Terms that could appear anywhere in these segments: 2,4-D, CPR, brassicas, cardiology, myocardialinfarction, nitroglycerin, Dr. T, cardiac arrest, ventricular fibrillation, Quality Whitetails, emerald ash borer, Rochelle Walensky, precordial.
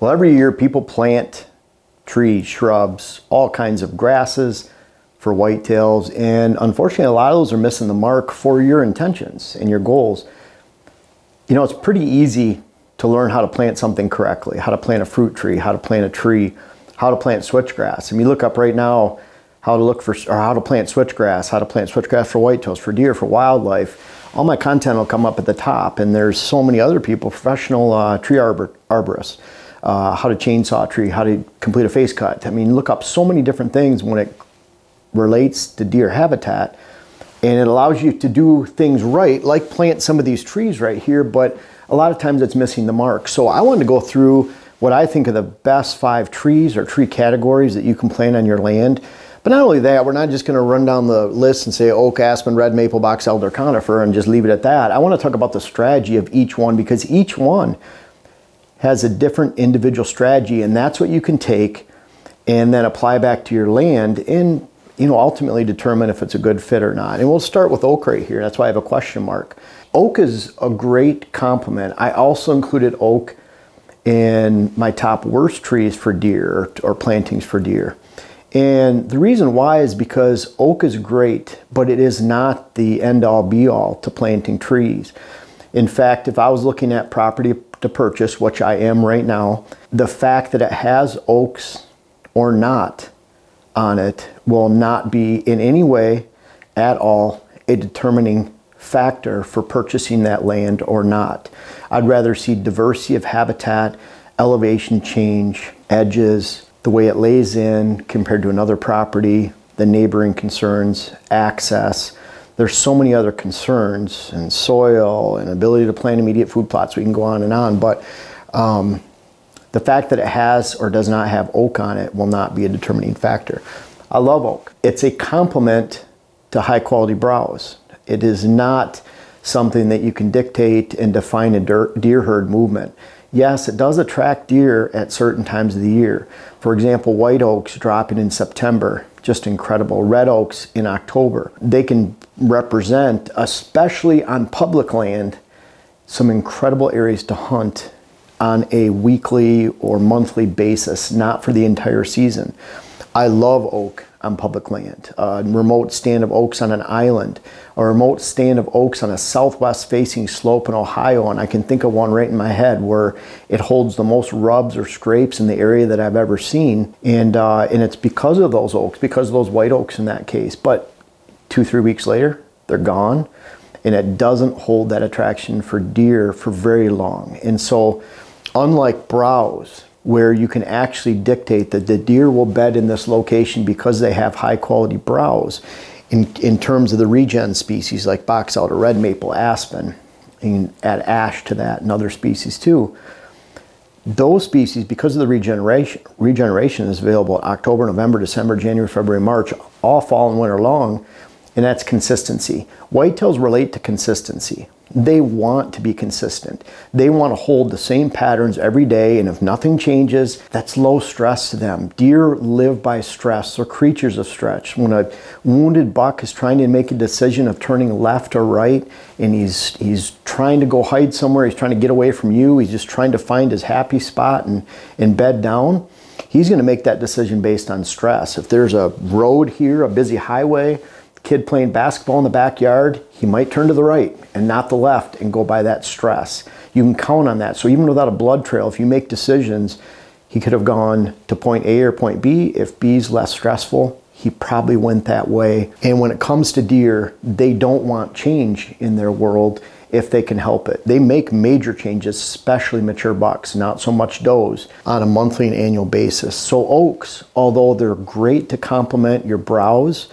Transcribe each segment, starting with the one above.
Well, every year people plant trees, shrubs, all kinds of grasses for whitetails, and unfortunately a lot of those are missing the mark for your intentions and your goals. You know, it's pretty easy to learn how to plant something correctly, how to plant a fruit tree, how to plant a tree, how to plant switchgrass. And you look up right now how to plant switchgrass for whitetails, for deer, for wildlife. All my content will come up at the top, and there's so many other people, professional tree arborists, how to chainsaw a tree, how to complete a face cut. I mean, look up so many different things when it relates to deer habitat, and it allows you to do things right, like plant some of these trees right here, but a lot of times it's missing the mark. So I wanted to go through what I think are the best 5 trees or tree categories that you can plant on your land. But not only that, we're not just going to run down the list and say oak, aspen, red maple, box elder, conifer, and just leave it at that. I want to talk about the strategy of each one, because each one has a different individual strategy, and that's what you can take and then apply back to your land and, you know, ultimately determine if it's a good fit or not. And we'll start with oak right here. That's why I have a question mark. Oak is a great complement. I also included oak in my top worst trees for deer or plantings for deer. And the reason why is because oak is great, but it is not the end-all be-all to planting trees. In fact, if I was looking at property to purchase, which I am right now, the fact that it has oaks or not on it will not be in any way at all a determining factor for purchasing that land or not. I'd rather see diversity of habitat, elevation change, edges, the way it lays in compared to another property, the neighboring concerns, access. There's so many other concerns, and soil and ability to plant immediate food plots. We can go on, but the fact that it has or does not have oak on it will not be a determining factor. I love oak. It's a complement to high quality browse. It is not something that you can dictate and define a deer herd movement. Yes, it does attract deer at certain times of the year. For example, white oaks dropping in September, just incredible. Red oaks in October. They can represent, especially on public land, some incredible areas to hunt on a weekly or monthly basis, not for the entire season. I love oak on public land. A remote stand of oaks on an island, a remote stand of oaks on a southwest facing slope in Ohio, and I can think of one right in my head where it holds the most rubs or scrapes in the area that I've ever seen, and it's because of those oaks, because of those white oaks in that case. But 2-3 weeks later, they're gone, and it doesn't hold that attraction for deer for very long. And so, unlike browse, where you can actually dictate that the deer will bed in this location because they have high quality browse, in terms of the regen species like box elder, red maple, aspen, and add ash to that and other species too. Those species, because of the regeneration is available October, November, December, January, February, March, all fall and winter long, and that's consistency. Whitetails relate to consistency. They want to be consistent. They want to hold the same patterns every day, and if nothing changes, that's low stress to them. Deer live by stress. They're creatures of stress. When a wounded buck is trying to make a decision of turning left or right, and he's trying to go hide somewhere, he's trying to get away from you, he's just trying to find his happy spot and bed down, he's going to make that decision based on stress. If there's a road here, a busy highway, kid playing basketball in the backyard, he might turn to the right and not the left and go by that stress. You can count on that. So even without a blood trail, if you make decisions, he could have gone to point A or point B. If B's less stressful, he probably went that way. And when it comes to deer, they don't want change in their world if they can help it. They make major changes, especially mature bucks, not so much does, on a monthly and annual basis. So oaks, although they're great to complement your browse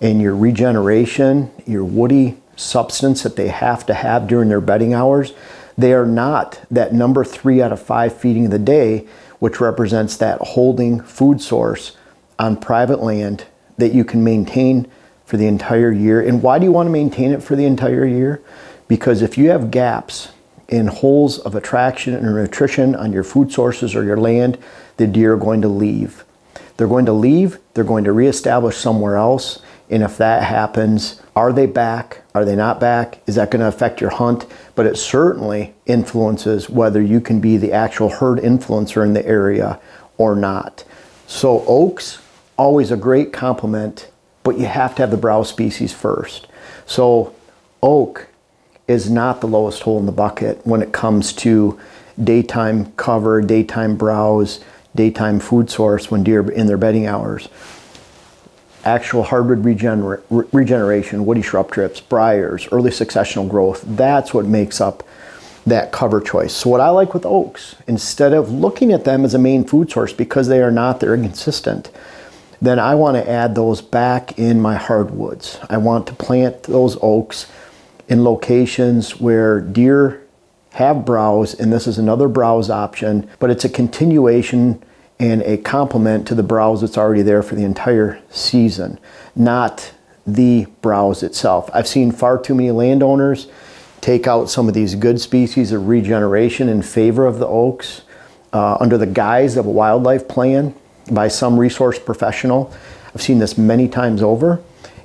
and your regeneration, your woody substance that they have to have during their bedding hours, they are not that number 3 out of 5 feeding of the day, which represents that holding food source on private land that you can maintain for the entire year. And why do you want to maintain it for the entire year? Because if you have gaps in holes of attraction and nutrition on your food sources or your land, the deer are going to leave. They're going to leave, they're going to reestablish somewhere else. And if that happens, are they back? Are they not back? Is that going to affect your hunt? But it certainly influences whether you can be the actual herd influencer in the area or not. So oaks, always a great complement, but you have to have the browse species first. So oak is not the lowest hole in the bucket when it comes to daytime cover, daytime browse, daytime food source when deer in their bedding hours. Actual hardwood regeneration, woody shrub trips, briars, early successional growth, that's what makes up that cover choice. So what I like with oaks, instead of looking at them as a main food source because they are not, they're inconsistent, then I want to add those back in my hardwoods. I want to plant those oaks in locations where deer have browse, and this is another browse option, but it's a continuation and a complement to the browse that's already there for the entire season, not the browse itself. I've seen far too many landowners take out some of these good species of regeneration in favor of the oaks under the guise of a wildlife plan by some resource professional. I've seen this many times over,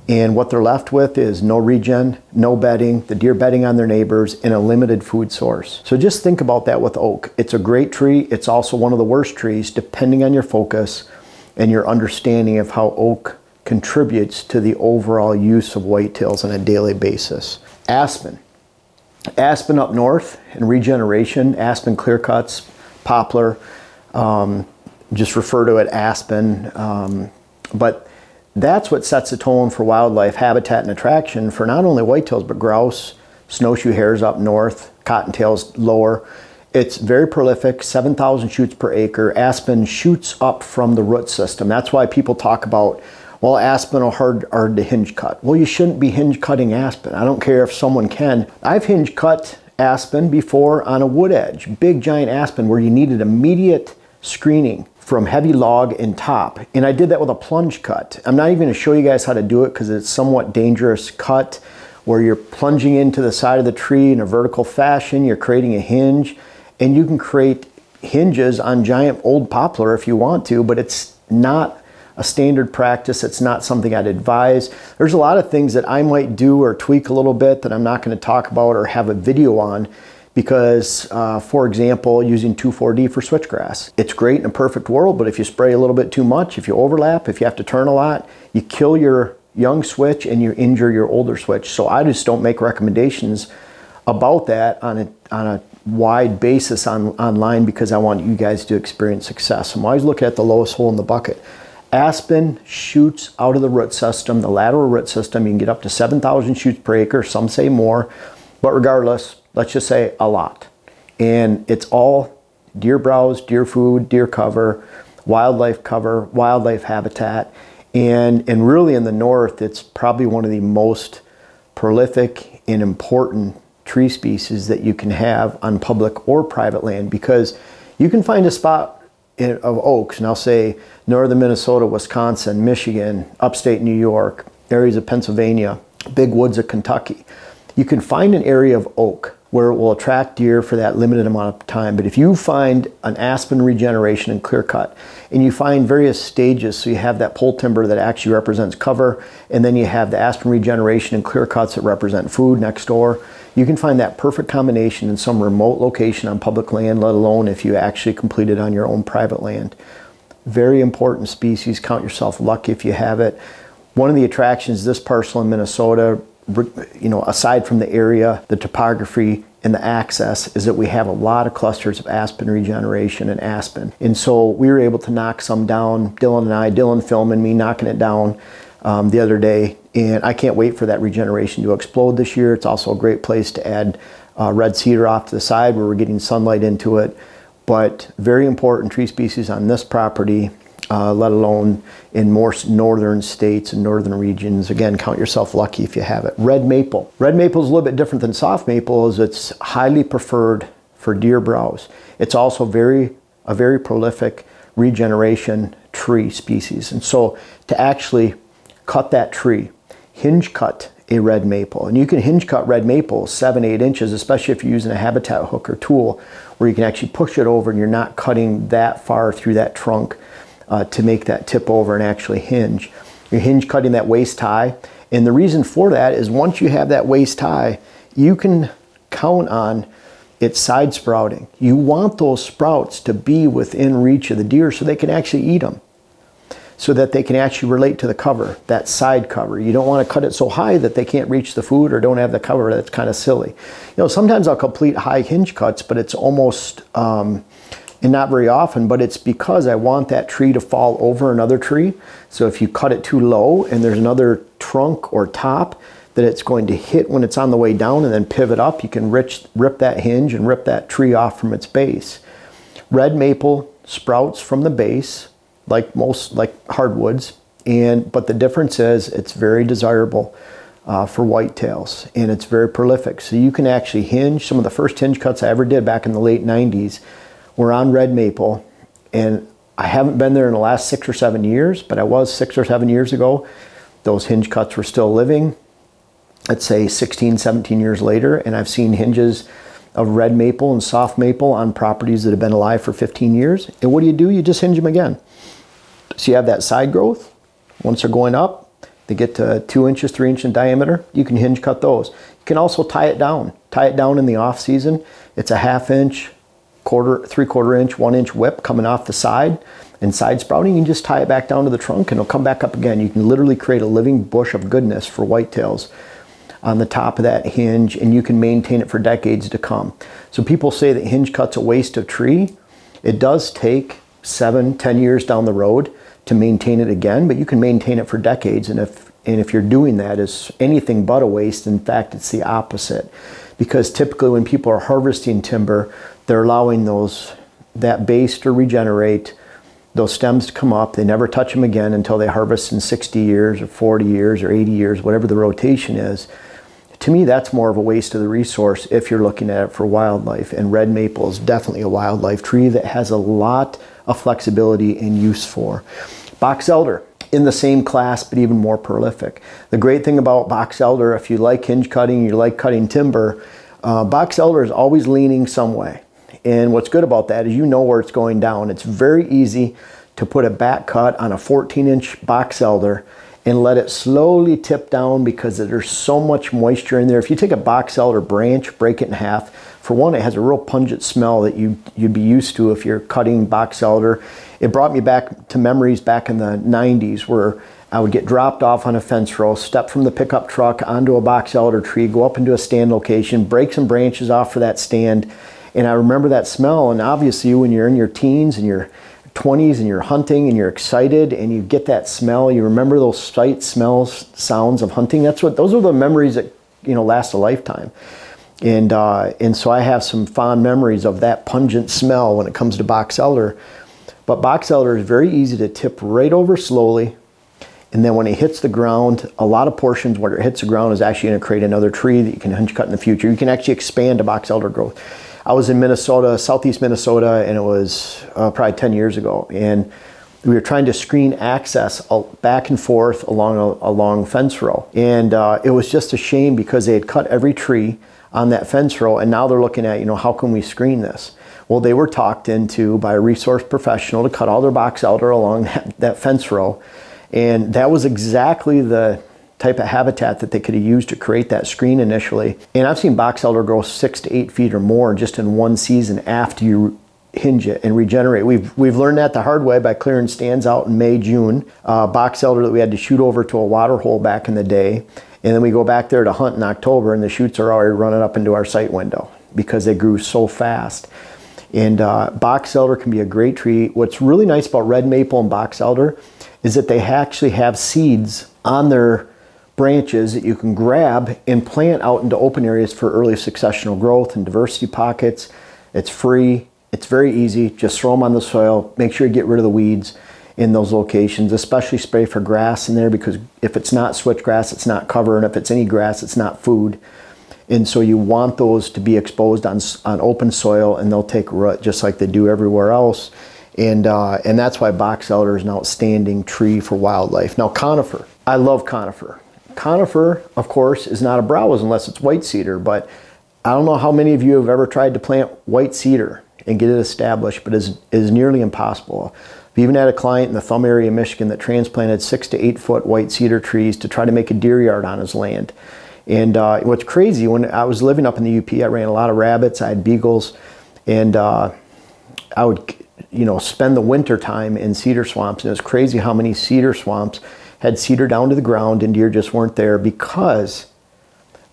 and what they're left with is no regen, no bedding, the deer bedding on their neighbors, and a limited food source. So just think about that with oak. It's a great tree. It's also one of the worst trees, depending on your focus and your understanding of how oak contributes to the overall use of whitetails on a daily basis. Aspen. Aspen up north and regeneration, aspen clearcuts, poplar, just refer to it aspen, but that's what sets the tone for wildlife habitat and attraction for not only whitetails, but grouse, snowshoe hares up north, cottontails lower. It's very prolific, 7,000 shoots per acre. Aspen shoots up from the root system. That's why people talk about, well, aspen are hard to hinge cut. Well, you shouldn't be hinge cutting aspen. I don't care if someone can. I've hinge cut aspen before on a wood edge, big giant aspen where you needed immediate screening from heavy log and top, and I did that with a plunge cut. I'm not even going to show you guys how to do it because it's somewhat dangerous cut where you're plunging into the side of the tree in a vertical fashion, you're creating a hinge, and you can create hinges on giant old poplar if you want to, but it's not a standard practice. It's not something I'd advise. There's a lot of things that I might do or tweak a little bit that I'm not going to talk about or have a video on because, for example, using 2,4-D for switchgrass. It's great in a perfect world, but if you spray a little bit too much, if you overlap, if you have to turn a lot, you kill your young switch and you injure your older switch. So I just don't make recommendations about that on a wide basis online because I want you guys to experience success. I'm always looking at the lowest hole in the bucket. Aspen shoots out of the root system, the lateral root system. You can get up to 7,000 shoots per acre, some say more, but regardless, let's just say a lot. And it's all deer browse, deer food, deer cover, wildlife habitat. And really in the north, it's probably one of the most prolific and important tree species that you can have on public or private land, because you can find a spot of oaks, and I'll say northern Minnesota, Wisconsin, Michigan, upstate New York, areas of Pennsylvania, big woods of Kentucky. You can find an area of oak where it will attract deer for that limited amount of time. But if you find an aspen regeneration and clear cut, and you find various stages, so you have that pole timber that actually represents cover, and then you have the aspen regeneration and clear cuts that represent food next door, you can find that perfect combination in some remote location on public land, let alone if you actually complete it on your own private land. Very important species, count yourself lucky if you have it. One of the attractions, this parcel in Minnesota, you know, aside from the area, the topography, and the access, is that we have a lot of clusters of aspen regeneration and aspen. And so we were able to knock some down, Dylan and I, Dylan filming me knocking it down the other day. And I can't wait for that regeneration to explode this year. It's also a great place to add red cedar off to the side where we're getting sunlight into it. But very important tree species on this property. Let alone in more northern states and northern regions. Again, count yourself lucky if you have it. Red maple. Red maple is a little bit different than soft maple, as it's highly preferred for deer browse. It's also a very prolific regeneration tree species. And so to actually cut that tree, hinge cut a red maple. And you can hinge cut red maple 7-8 inches, especially if you're using a habitat hook or tool where you can actually push it over and you're not cutting that far through that trunk to make that tip over and actually hinge. You're hinge cutting that waist high, And the reason for that is once you have that waist high, you can count on it's side sprouting. You want those sprouts to be within reach of the deer so they can actually eat them, so that they can actually relate to the cover, that side cover. You don't want to cut it so high that they can't reach the food or don't have the cover. That's kind of silly. You know, sometimes I'll complete high hinge cuts, but it's almost, and not very often, but it's because I want that tree to fall over another tree. So if you cut it too low and there's another trunk or top, that it's going to hit when it's on the way down and then pivot up, you can rip that hinge and rip that tree off from its base. Red maple sprouts from the base, like hardwoods, but the difference is it's very desirable for whitetails, and it's very prolific. So you can actually hinge. Some of the first hinge cuts I ever did back in the late 90s were on red maple, and I haven't been there in the last 6 or 7 years, but I was 6 or 7 years ago. Those hinge cuts were still living. Let's say 16, 17 years later, and I've seen hinges of red maple and soft maple on properties that have been alive for 15 years. And what do? You just hinge them again. So you have that side growth. Once they're going up, they get to 2 inches, 3 inches in diameter. You can hinge cut those. You can also tie it down. Tie it down in the off season. It's a 1/2 inch, quarter, 3/4 inch, 1 inch whip coming off the side and side sprouting. You can just tie it back down to the trunk and it'll come back up again. You can literally create a living bush of goodness for whitetails on the top of that hinge, and you can maintain it for decades to come. So people say that hinge cut's a waste of tree. It does take 7, 10 years down the road to maintain it again, but you can maintain it for decades. And if you're doing that, it's anything but a waste. In fact, it's the opposite, because typically when people are harvesting timber, they're allowing that base to regenerate, those stems to come up. They never touch them again until they harvest in 60 years or 40 years or 80 years, whatever the rotation is. To me, that's more of a waste of the resource if you're looking at it for wildlife. And red maple is definitely a wildlife tree that has a lot of flexibility and use for. Box elder, in the same class, but even more prolific. The great thing about box elder, if you like hinge cutting, you like cutting timber, box elder is always leaning some way. And what's good about that is you know where it's going down. It's very easy to put a back cut on a 14-inch box elder and let it slowly tip down, because there's so much moisture in there. If you take a box elder branch, break it in half, for one, it has a real pungent smell that you'd be used to if you're cutting box elder. It brought me back to memories back in the 90s where I would get dropped off on a fence row, step from the pickup truck onto a box elder tree, go up into a stand location, break some branches off for that stand. And I remember that smell, and obviously when you're in your teens and your 20s and you're hunting and you're excited and you get that smell, you remember those sights, smells, sounds of hunting. Those are the memories that, you know, last a lifetime. And so I have some fond memories of that pungent smell when it comes to box elder. But box elder is very easy to tip right over slowly. And then when it hits the ground, a lot of portions where it hits the ground is actually going to create another tree that you can hinge cut in the future. You can actually expand a box elder growth. I was in Minnesota, southeast Minnesota, and it was probably 10 years ago. And we were trying to screen access back and forth along a long fence row. And it was just a shame, because they had cut every tree on that fence row. And now they're looking at, you know, how can we screen this? Well, they were talked into by a resource professional to cut all their box elder along that fence row. And that was exactly the type of habitat that they could have used to create that screen initially. And I've seen box elder grow 6 to 8 feet or more just in one season after you hinge it and regenerate. We've learned that the hard way by clearing stands out in May, June. Box elder that we had to shoot over to a water hole back in the day. And then we go back there to hunt in October, and the shoots are already running up into our sight window because they grew so fast. And box elder can be a great tree. What's really nice about red maple and box elder is that they actually have seeds on their branches that you can grab and plant out into open areas for early successional growth and diversity pockets. It's free. It's very easy. Just throw them on the soil. Make sure you get rid of the weeds in those locations, especially spray for grass in there, because if it's not switchgrass, it's not cover. And if it's any grass, it's not food. And so you want those to be exposed on open soil, and they'll take root just like they do everywhere else. And that's why box elder is an outstanding tree for wildlife. Now, conifer. I love conifer. Conifer, of course, is not a browse unless it's white cedar, but I don't know how many of you have ever tried to plant white cedar. and get it established, but is nearly impossible. I've even had a client in the Thumb area of Michigan that transplanted 6 to 8 foot white cedar trees to try to make a deer yard on his land. And what's crazy, when I was living up in the UP, I ran a lot of rabbits, I had beagles, and I would, you know, spend the winter time in cedar swamps, and it's crazy how many cedar swamps had cedar down to the ground and deer just weren't there, because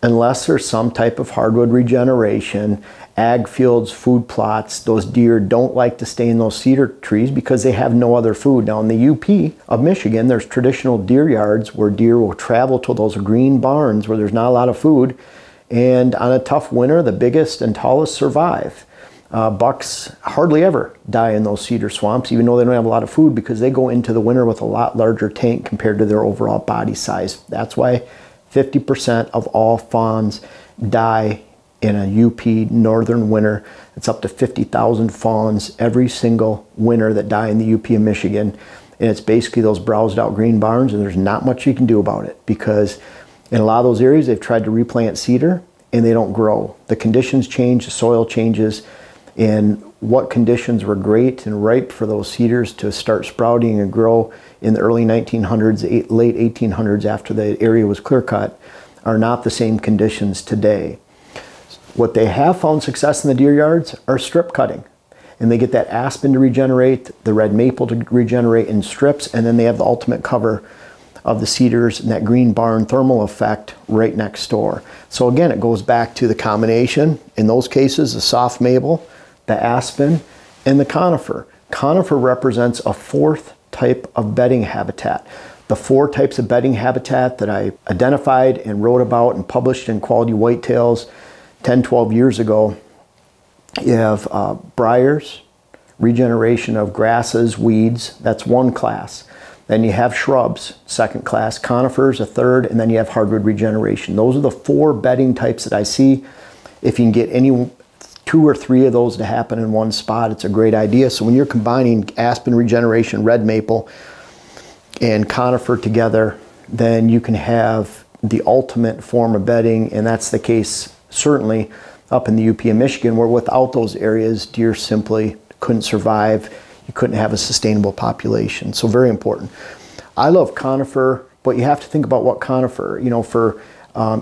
unless there's some type of hardwood regeneration, ag fields, food plots, those deer don't like to stay in those cedar trees because they have no other food. Now in the UP of Michigan, there's traditional deer yards where deer will travel to those green barns where there's not a lot of food, and on a tough winter, the biggest and tallest survive. Bucks hardly ever die in those cedar swamps, even though they don't have a lot of food, because they go into the winter with a lot larger tank compared to their overall body size. That's why 50% of all fawns die in a UP northern winter. It's up to 50,000 fawns every single winter that die in the UP of Michigan. And it's basically those browsed out green barns, and there's not much you can do about it, because in a lot of those areas, they've tried to replant cedar and they don't grow. The conditions change, the soil changes, and what conditions were great and ripe for those cedars to start sprouting and grow in the early 1900s, late 1800s, after the area was clear cut, are not the same conditions today. What they have found success in the deer yards are strip cutting. And they get that aspen to regenerate, the red maple to regenerate in strips, and then they have the ultimate cover of the cedars and that green barn thermal effect right next door. So again, it goes back to the combination, in those cases, the soft maple, the aspen, and the conifer. Conifer represents a fourth type of bedding habitat. The four types of bedding habitat that I identified and wrote about and published in Quality Whitetails 10, 12 years ago, you have briars, regeneration of grasses, weeds, that's one class. Then you have shrubs, second class, conifers, a third, and then you have hardwood regeneration. Those are the four bedding types that I see. If you can get any two or three of those to happen in one spot, it's a great idea. So when you're combining aspen regeneration, red maple, and conifer together, then you can have the ultimate form of bedding, and that's the case certainly up in the UP of Michigan, where without those areas, deer simply couldn't survive. You couldn't have a sustainable population. So very important. I love conifer, but you have to think about what conifer, you know, for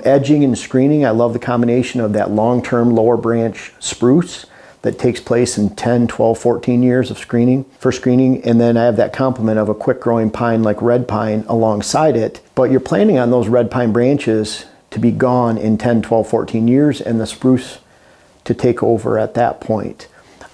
edging and screening. I love the combination of that long-term lower branch spruce that takes place in 10, 12, 14 years of screening, for screening. And then I have that complement of a quick growing pine like red pine alongside it, but you're planning on those red pine branches to be gone in 10, 12, 14 years and the spruce to take over at that point.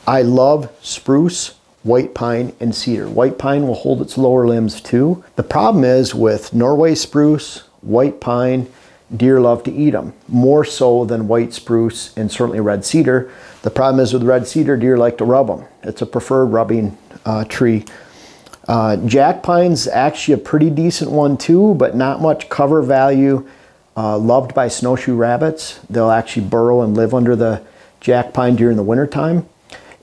I love spruce, white pine, and cedar. White pine will hold its lower limbs too. The problem is with Norway spruce, white pine, deer love to eat them, more so than white spruce and certainly red cedar. The problem is with red cedar, deer like to rub them. It's a preferred rubbing tree. Jack pine's actually a pretty decent one too, but not much cover value. Loved by snowshoe rabbits. They'll actually burrow and live under the jack pine during the winter time.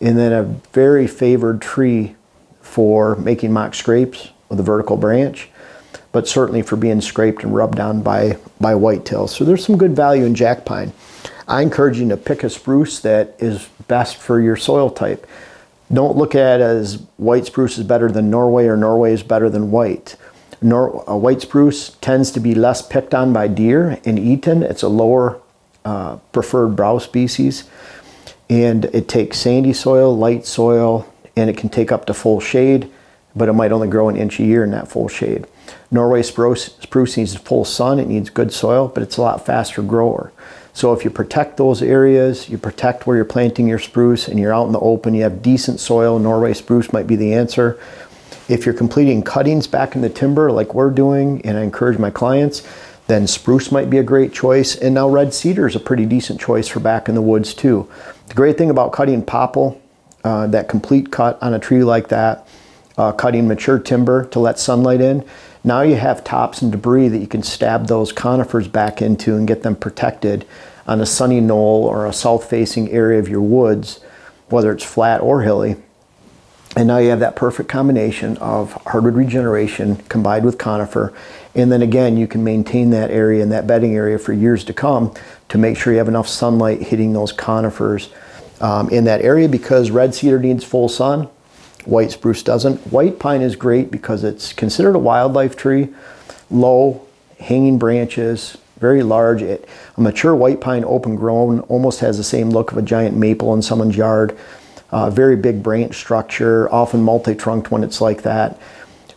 And then a very favored tree for making mock scrapes with a vertical branch, but certainly for being scraped and rubbed on by whitetails. So there's some good value in jack pine. I encourage you to pick a spruce that is best for your soil type. Don't look at it as white spruce is better than Norway or Norway is better than white. White spruce tends to be less picked on by deer and eaten. It's a lower preferred browse species. And it takes sandy soil, light soil, and it can take up to full shade, but it might only grow an inch a year in that full shade. Norway spruce needs full sun, it needs good soil, but it's a lot faster grower. So if you protect those areas, you protect where you're planting your spruce, and you're out in the open, you have decent soil, Norway spruce might be the answer. If you're completing cuttings back in the timber like we're doing, and I encourage my clients, then spruce might be a great choice. And now red cedar is a pretty decent choice for back in the woods too. The great thing about cutting popple, that complete cut on a tree like that, cutting mature timber to let sunlight in, now you have tops and debris that you can stab those conifers back into and get them protected on a sunny knoll or a south-facing area of your woods, whether it's flat or hilly. And now you have that perfect combination of hardwood regeneration combined with conifer. And then again, you can maintain that area and that bedding area for years to come to make sure you have enough sunlight hitting those conifers in that area, because red cedar needs full sun, white spruce doesn't. White pine is great because it's considered a wildlife tree, low, hanging branches, very large. A mature white pine, open grown, almost has the same look of a giant maple in someone's yard. Very big branch structure, often multi-trunked when it's like that.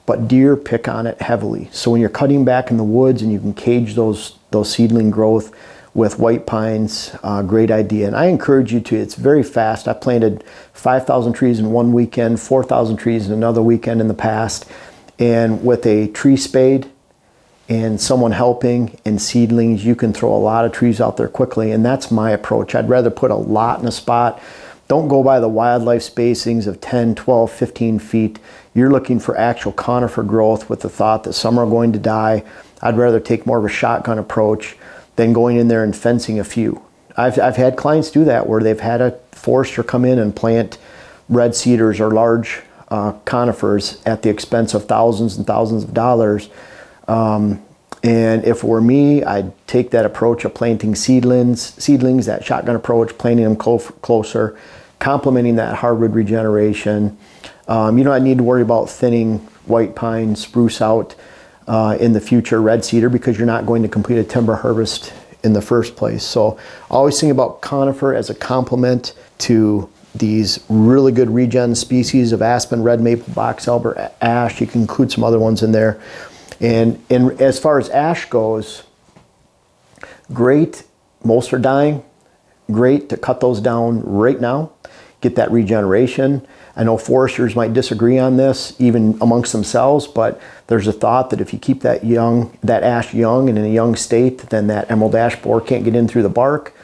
But deer pick on it heavily. So when you're cutting back in the woods and you can cage those seedling growth with white pines, great idea. And I encourage you to, it's very fast. I planted 5,000 trees in one weekend, 4,000 trees in another weekend in the past. And with a tree spade and someone helping and seedlings, you can throw a lot of trees out there quickly. And that's my approach. I'd rather put a lot in a spot. Don't go by the wildlife spacings of 10, 12, 15 feet. You're looking for actual conifer growth with the thought that some are going to die. I'd rather take more of a shotgun approach than going in there and fencing a few. I've had clients do that where they've had a forester come in and plant red cedars or large conifers at the expense of thousands and thousands of dollars. And if it were me, I'd take that approach of planting seedlings, that shotgun approach, planting them closer, complementing that hardwood regeneration. You don't need to worry about thinning white pine, spruce out in the future, red cedar, because you're not going to complete a timber harvest in the first place. So always think about conifer as a complement to these really good regen species of aspen, red maple, box elder, ash. You can include some other ones in there. And as far as ash goes, great, most are dying, great to cut those down right now, get that regeneration. I know foresters might disagree on this, even amongst themselves, but there's a thought that if you keep that ash young and in a young state, then that emerald ash borer can't get in through the bark.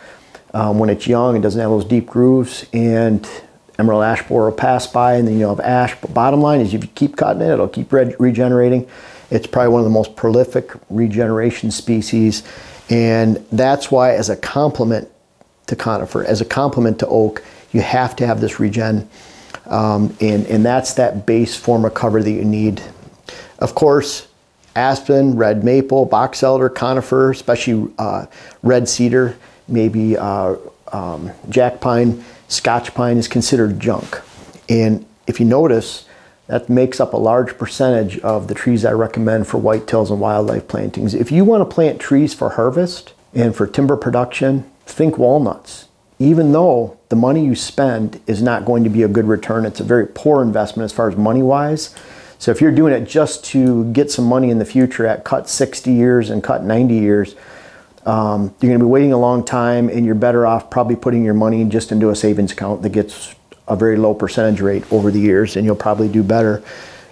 When it's young, it doesn't have those deep grooves, and emerald ash borer will pass by, and then you'll have ash. But bottom line is, if you keep cutting it, it'll keep regenerating. It's probably one of the most prolific regeneration species, and that's why, as a complement to conifer, as a complement to oak, you have to have this regen, and that's that base form of cover that you need. Of course, aspen, red maple, box elder, conifer, especially red cedar, maybe jack pine, Scotch pine is considered junk, and if you notice, that makes up a large percentage of the trees I recommend for whitetails and wildlife plantings. If you want to plant trees for harvest and for timber production, think walnuts. Even though the money you spend is not going to be a good return, it's a very poor investment as far as money-wise. So if you're doing it just to get some money in the future at cut 60 years and cut 90 years, you're going to be waiting a long time, and you're better off probably putting your money just into a savings account that gets a very low percentage rate over the years, and you'll probably do better.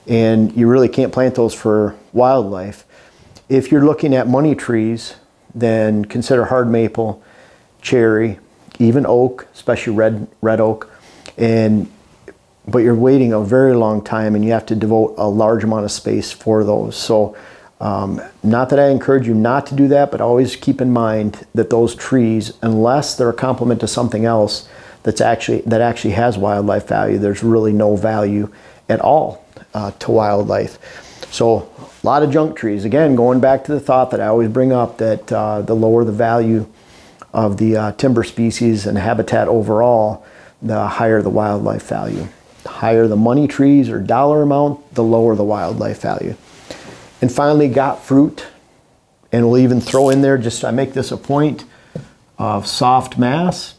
And you really can't plant those for wildlife. If you're looking at money trees, then consider hard maple, cherry, even oak, especially red oak. But you're waiting a very long time, and you have to devote a large amount of space for those. So not that I encourage you not to do that, but always keep in mind that those trees, unless they're a complement to something else that actually has wildlife value, there's really no value at all to wildlife. So a lot of junk trees. Again, going back to the thought that I always bring up, that the lower the value of the timber species and habitat overall, the higher the wildlife value. The higher the money trees or dollar amount, the lower the wildlife value. And finally, got fruit. And we'll even throw in there, just I make this a point, of soft mass.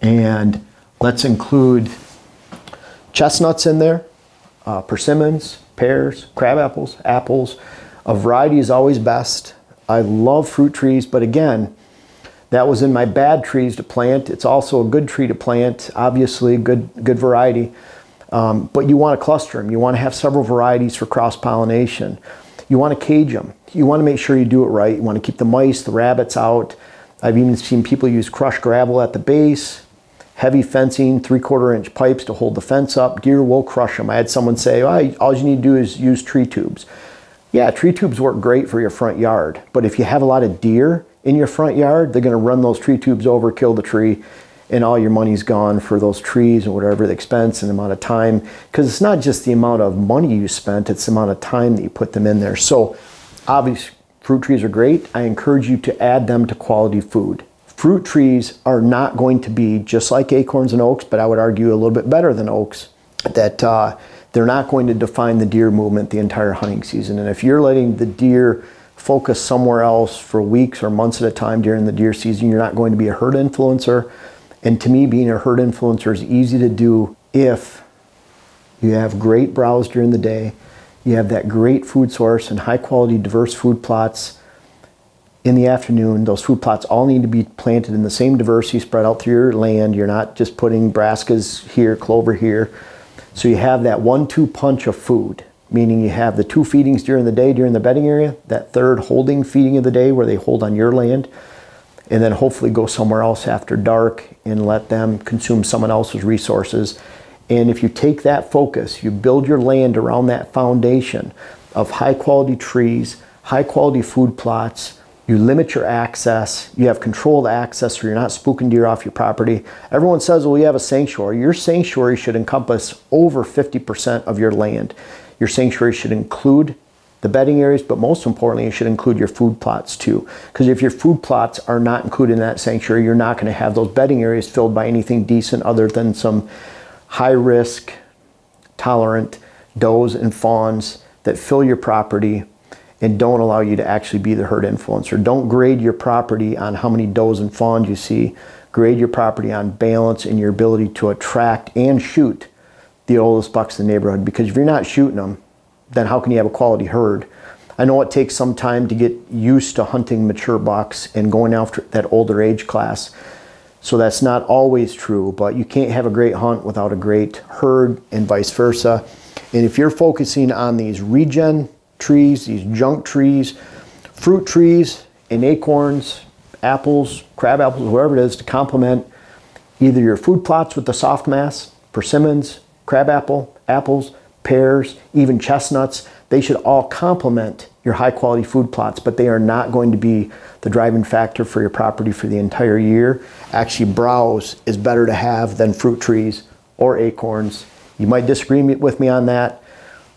And let's include chestnuts in there, persimmons, pears, crab apples, apples. A variety is always best. I love fruit trees, but again, that was in my bad trees to plant. It's also a good tree to plant, obviously, good variety. But you want to cluster them. You want to have several varieties for cross-pollination. You want to cage them. You want to make sure you do it right. You want to keep the mice, the rabbits out. I've even seen people use crushed gravel at the base, heavy fencing, 3/4-inch pipes to hold the fence up. Deer will crush them. I had someone say, oh, all you need to do is use tree tubes. Yeah, tree tubes work great for your front yard, but if you have a lot of deer in your front yard, they're going to run those tree tubes over, kill the tree, and all your money's gone for those trees and whatever the expense and the amount of time. Because it's not just the amount of money you spent, it's the amount of time that you put them in there. So obviously, fruit trees are great. I encourage you to add them to quality food. Fruit trees are not going to be just like acorns and oaks, but I would argue a little bit better than oaks, that they're not going to define the deer movement the entire hunting season. And if you're letting the deer focus somewhere else for weeks or months at a time during the deer season, you're not going to be a herd influencer. And to me, being a herd influencer is easy to do if you have great browse during the day, you have that great food source and high quality diverse food plots in the afternoon. Those food plots all need to be planted in the same diversity spread out through your land. You're not just putting brassicas here, clover here. So you have that 1-2 punch of food, meaning you have the 2 feedings during the day during the bedding area, that 3rd holding feeding of the day where they hold on your land, and then hopefully go somewhere else after dark and let them consume someone else's resources. And if you take that focus, you build your land around that foundation of high quality trees, high quality food plots, you limit your access, you have controlled access so you're not spooking deer off your property. Everyone says, well, you have a sanctuary. Your sanctuary should encompass over 50% of your land. Your sanctuary should include the bedding areas, but most importantly, it should include your food plots too. Because if your food plots are not included in that sanctuary, you're not gonna have those bedding areas filled by anything decent other than some high risk, tolerant does and fawns that fill your property and don't allow you to actually be the herd influencer. Don't grade your property on how many does and fawns you see. Grade your property on balance and your ability to attract and shoot the oldest bucks in the neighborhood, because if you're not shooting them, then how can you have a quality herd? I know it takes some time to get used to hunting mature bucks and going after that older age class, so that's not always true, but you can't have a great hunt without a great herd and vice versa. And if you're focusing on these regen trees, these junk trees, fruit trees, and acorns, apples, crab apples, wherever it is, to complement either your food plots with the soft mass, persimmons, crab apple, apples, pears, even chestnuts, they should all complement your high quality food plots, but they are not going to be the driving factor for your property for the entire year. Actually, browse is better to have than fruit trees or acorns. You might disagree with me on that,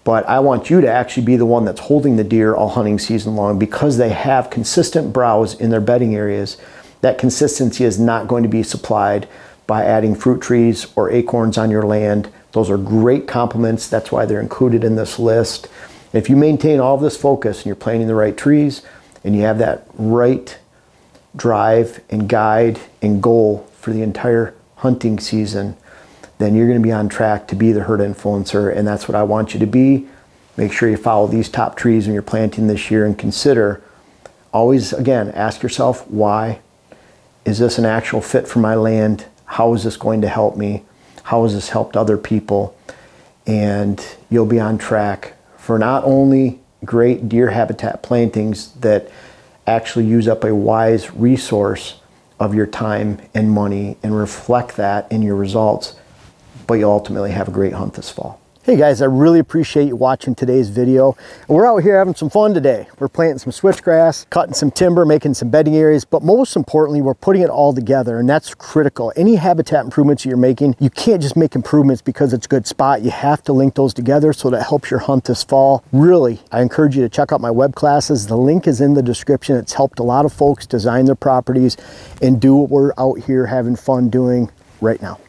but I want you to actually be the one that's holding the deer all hunting season long, because they have consistent browse in their bedding areas. That consistency is not going to be supplied by adding fruit trees or acorns on your land. Those are great complements. That's why they're included in this list. If you maintain all this focus and you're planting the right trees and you have that right drive and guide and goal for the entire hunting season, then you're going to be on track to be the herd influencer, and that's what I want you to be. Make sure you follow these top trees when you're planting this year, and consider always, again, ask yourself, why is this an actual fit for my land? How is this going to help me? How has this helped other people? And you'll be on track for not only great deer habitat plantings that actually use up a wise resource of your time and money and reflect that in your results, but you'll ultimately have a great hunt this fall. Hey guys, I really appreciate you watching today's video. We're out here having some fun today. We're planting some switchgrass, cutting some timber, making some bedding areas, but most importantly, we're putting it all together, and that's critical. Any habitat improvements you're making, you can't just make improvements because it's a good spot. You have to link those together so that helps your hunt this fall. Really, I encourage you to check out my web classes. The link is in the description. It's helped a lot of folks design their properties and do what we're out here having fun doing right now.